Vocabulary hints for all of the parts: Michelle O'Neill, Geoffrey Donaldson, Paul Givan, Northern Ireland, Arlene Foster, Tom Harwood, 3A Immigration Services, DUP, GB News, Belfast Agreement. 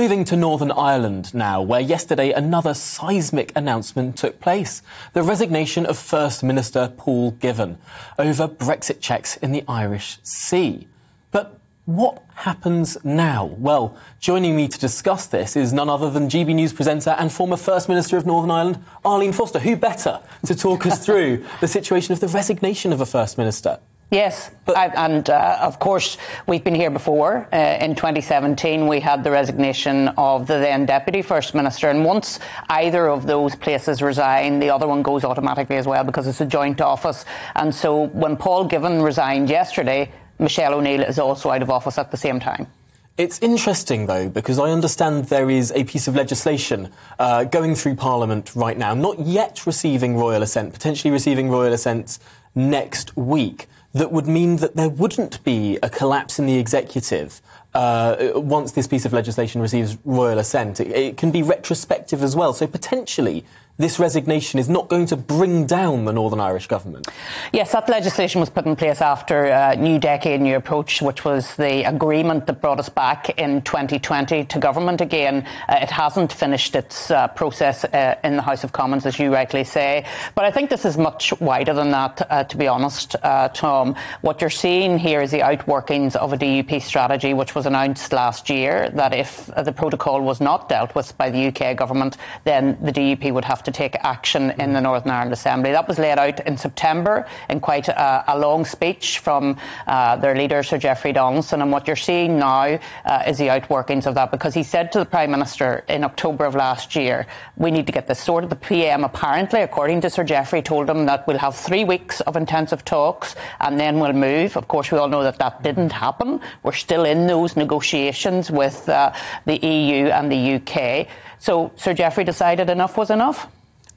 Moving to Northern Ireland now, where yesterday another seismic announcement took place. The resignation of First Minister Paul Givan over Brexit checks in the Irish Sea. But what happens now? Well, joining me to discuss this is none other than GB News presenter and former First Minister of Northern Ireland, Arlene Foster. Who better to talk us through the situation of the resignation of a First Minister? Yes, of course, we've been here before. In 2017, we had the resignation of the then Deputy First Minister. And once either of those places resign, the other one goes automatically as well, because it's a joint office. And so when Paul Givan resigned yesterday, Michelle O'Neill is also out of office at the same time. It's interesting, though, because I understand there is a piece of legislation going through Parliament right now, not yet receiving royal assent, potentially receiving royal assent next week, that would mean that there wouldn't be a collapse in the executive once this piece of legislation receives royal assent. It can be retrospective as well, so potentially this resignation is not going to bring down the Northern Irish government. Yes, that legislation was put in place after New Decade, New Approach, which was the agreement that brought us back in 2020 to government again. It hasn't finished its process in the House of Commons, as you rightly say. But I think this is much wider than that, to be honest, Tom. What you're seeing here is the outworkings of a DUP strategy, which was announced last year, that if the protocol was not dealt with by the UK government, then the DUP would have to take action in the Northern Ireland Assembly. That was laid out in September in quite a long speech from their leader, Sir Geoffrey Donaldson. And what you're seeing now is the outworkings of that, because he said to the Prime Minister in October of last year, we need to get this sorted. The PM apparently, according to Sir Geoffrey, told him that we'll have 3 weeks of intensive talks and then we'll move. Of course, we all know that that didn't happen. We're still in those negotiations with the EU and the UK. So Sir Geoffrey decided enough was enough.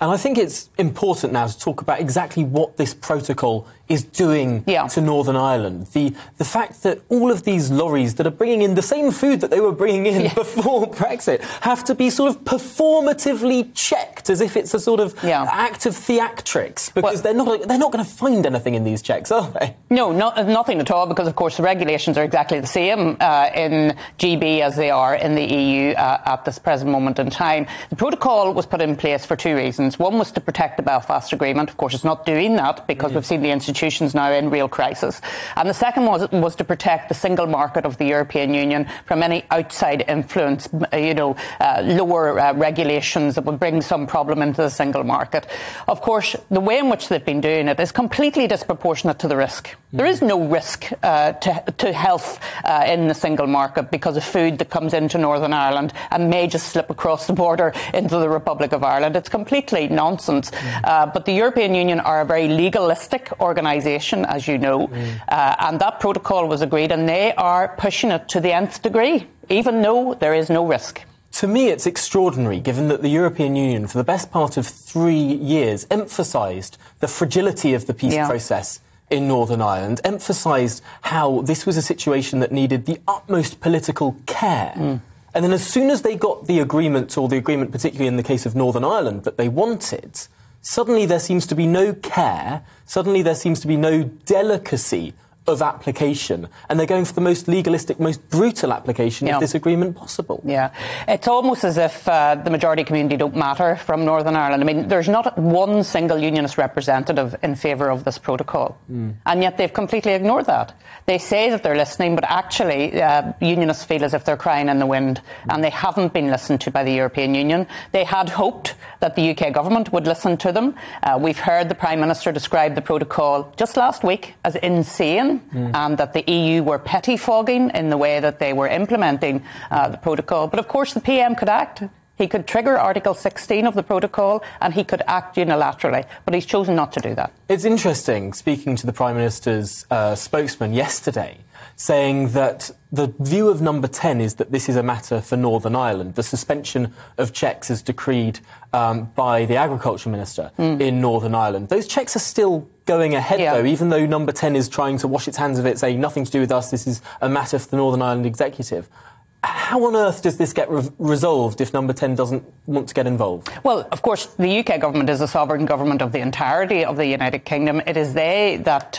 And I think it's important now to talk about exactly what this protocol is doing to Northern Ireland. The fact that all of these lorries that are bringing in the same food that they were bringing in before Brexit have to be sort of performatively checked as if it's a sort of act of theatrics, because they're not going to find anything in these checks, are they? No, nothing at all, because, of course, the regulations are exactly the same in GB as they are in the EU at this present moment in time. The protocol was put in place for two reasons. One was to protect the Belfast Agreement. Of course, it's not doing that, because we've seen the institutions now in real crisis. And the second was to protect the single market of the European Union from any outside influence, you know, lower regulations that would bring some problem into the single market. Of course, the way in which they've been doing it is completely disproportionate to the risk. There is no risk to health in the single market because of food that comes into Northern Ireland and may just slip across the border into the Republic of Ireland. It's completely nonsense. But the European Union are a very legalistic organisation, as you know, and that protocol was agreed, and they are pushing it to the nth degree, even though there is no risk. To me, it's extraordinary, given that the European Union, for the best part of 3 years, emphasised the fragility of the peace process in Northern Ireland, emphasised how this was a situation that needed the utmost political care. And then as soon as they got the agreement, or the agreement particularly in the case of Northern Ireland, that they wanted, suddenly there seems to be no care, suddenly there seems to be no delicacy of application, and they're going for the most legalistic, most brutal application of this agreement possible. Yeah, it's almost as if the majority community don't matter from Northern Ireland. I mean, there's not one single unionist representative in favour of this protocol, and yet they've completely ignored that. They say that they're listening, but actually unionists feel as if they're crying in the wind, and they haven't been listened to by the European Union. They had hoped that the UK government would listen to them. We've heard the Prime Minister describe the protocol just last week as insane, and that the EU were pettifogging in the way that they were implementing the protocol. But of course the PM could act. He could trigger Article 16 of the protocol and he could act unilaterally, but he's chosen not to do that. It's interesting, speaking to the Prime Minister's spokesman yesterday, saying that the view of Number 10 is that this is a matter for Northern Ireland. The suspension of checks is decreed by the Agriculture Minister in Northern Ireland. Those checks are still going ahead, though, even though Number 10 is trying to wash its hands of it, saying nothing to do with us, this is a matter for the Northern Ireland executive. How on earth does this get resolved if Number 10 doesn't want to get involved? Well, of course, the UK government is a sovereign government of the entirety of the United Kingdom. It is they that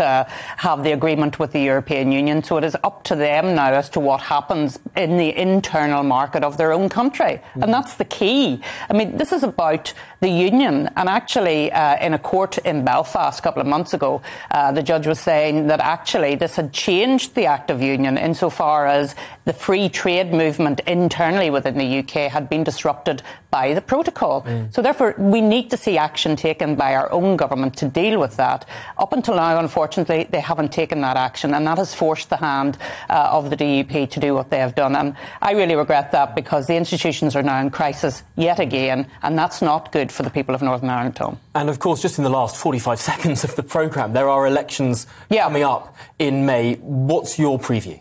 have the agreement with the European Union, so it is up to them now as to what happens in the internal market of their own country. And that's the key. I mean, this is about the union. And actually, in a court in Belfast a couple of months ago, the judge was saying that actually this had changed the Act of Union insofar as the free trade movement internally within the UK had been disrupted by the protocol. So therefore, we need to see action taken by our own government to deal with that. Up until now, unfortunately, they haven't taken that action, and that has forced the hand of the DUP to do what they have done. And I really regret that, because the institutions are now in crisis yet again, and that's not good for the people of Northern Ireland, Tom. And of course, just in the last 45 seconds of the programme, there are elections coming up in May. What's your preview?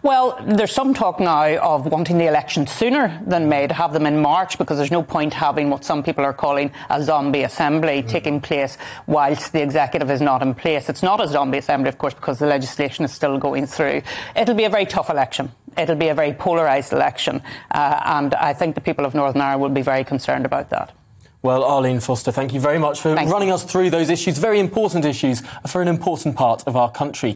Well, there's some talk now of wanting the election sooner than May, to have them in March, because there's no point having what some people are calling a zombie assembly taking place whilst the executive is not in place. It's not a zombie assembly, of course, because the legislation is still going through. It'll be a very tough election. It'll be a very polarised election. And I think the people of Northern Ireland will be very concerned about that. Well, Arlene Foster, thank you very much for running us through those issues, very important issues, for an important part of our country.